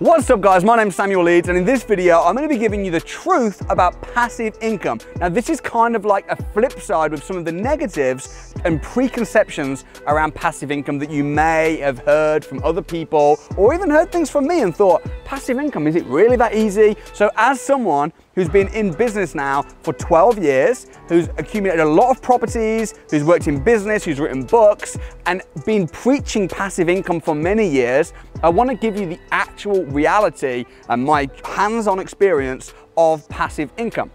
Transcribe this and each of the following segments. What's up guys, my name's Samuel Leeds, and in this video I'm going to be giving you the truth about passive income. Now this is kind of like a flip side with some of the negatives and preconceptions around passive income that you may have heard from other people, or even heard things from me and thought, passive income, is it really that easy? So as someone who's been in business now for 12 years, who's accumulated a lot of properties, who's worked in business, who's written books, and been preaching passive income for many years, I want to give you the actual reality and my hands-on experience of passive income.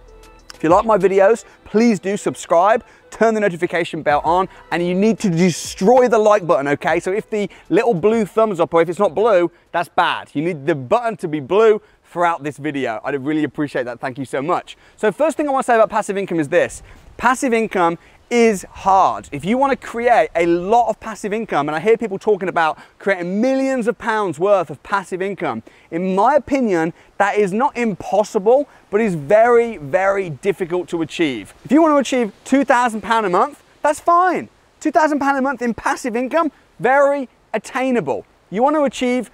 If you like my videos, please do subscribe, turn the notification bell on, and you need to destroy the like button, okay? So if the little blue thumbs up, or if it's not blue, that's bad. You need the button to be blue throughout this video. I'd really appreciate that, thank you so much. So first thing I want to say about passive income is this. Passive income is hard. If you want to create a lot of passive income, and I hear people talking about creating millions of pounds worth of passive income, in my opinion, that is not impossible, but is very, very difficult to achieve. If you want to achieve £2,000 a month, that's fine. £2,000 a month in passive income, very attainable. You want to achieve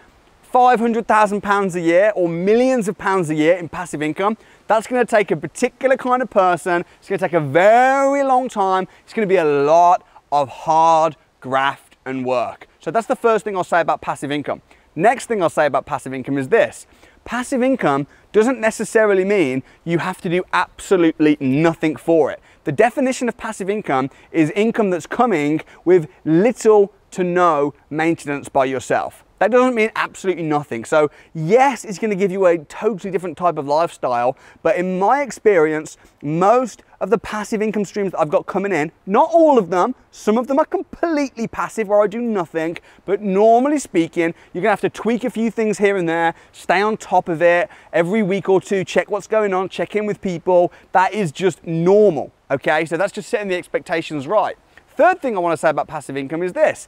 £500,000 a year or millions of pounds a year in passive income, that's going to take a particular kind of person, it's going to take a very long time, it's going to be a lot of hard graft and work. So that's the first thing I'll say about passive income. Next thing I'll say about passive income is this. Passive income doesn't necessarily mean you have to do absolutely nothing for it. The definition of passive income is income that's coming with little to no maintenance by yourself. That doesn't mean absolutely nothing. So yes, it's going to give you a totally different type of lifestyle, but in my experience, most of the passive income streams that I've got coming in, not all of them, some of them are completely passive where I do nothing, but normally speaking, you're going to have to tweak a few things here and there, stay on top of it, every week or two, check what's going on, check in with people. That is just normal, okay? So that's just setting the expectations right. Third thing I want to say about passive income is this.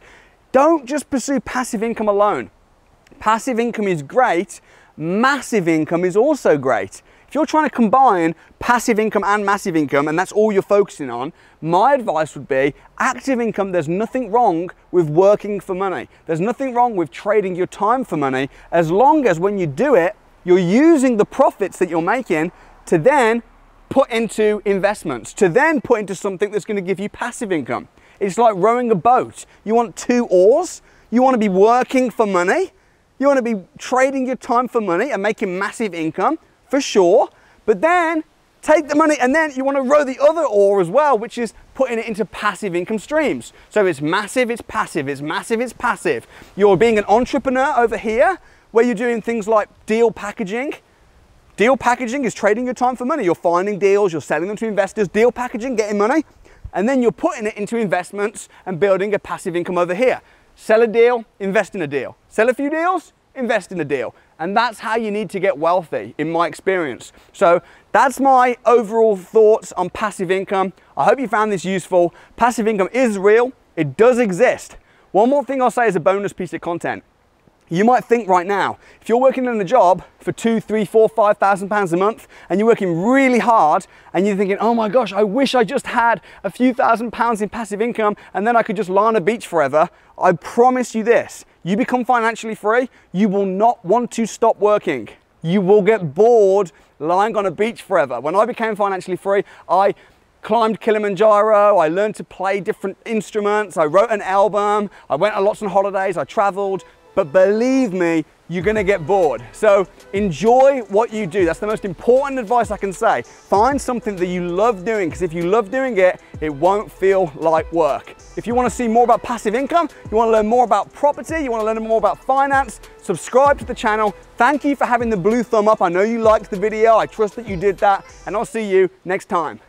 Don't just pursue passive income alone. Passive income is great, massive income is also great. If you're trying to combine passive income and massive income, and that's all you're focusing on, my advice would be active income. There's nothing wrong with working for money. There's nothing wrong with trading your time for money, as long as when you do it, you're using the profits that you're making to then put into investments, to then put into something that's going to give you passive income. It's like rowing a boat. You want two oars, you want to be working for money, you want to be trading your time for money and making massive income, for sure, but then take the money and then you want to row the other oar as well, which is putting it into passive income streams. So it's massive, it's passive, it's massive, it's passive. You're being an entrepreneur over here, where you're doing things like deal packaging. Deal packaging is trading your time for money. You're finding deals, you're selling them to investors, deal packaging, getting money. And then you're putting it into investments and building a passive income over here. Sell a deal, invest in a deal. Sell a few deals, invest in a deal. And that's how you need to get wealthy, in my experience. So that's my overall thoughts on passive income. I hope you found this useful. Passive income is real, it does exist. One more thing I'll say is a bonus piece of content. You might think right now, if you're working in a job for £2,000, £3,000, £4,000, £5,000 a month, and you're working really hard, and you're thinking, oh my gosh, I wish I just had a few £1,000s in passive income, and then I could just lie on a beach forever. I promise you this, you become financially free, you will not want to stop working. You will get bored lying on a beach forever. When I became financially free, I climbed Kilimanjaro, I learned to play different instruments, I wrote an album, I went on lots of holidays, I traveled. But believe me, you're gonna get bored. So enjoy what you do. That's the most important advice I can say. Find something that you love doing, because if you love doing it, it won't feel like work. If you wanna see more about passive income, you wanna learn more about property, you wanna learn more about finance, subscribe to the channel. Thank you for having the blue thumb up. I know you liked the video. I trust that you did that. And I'll see you next time.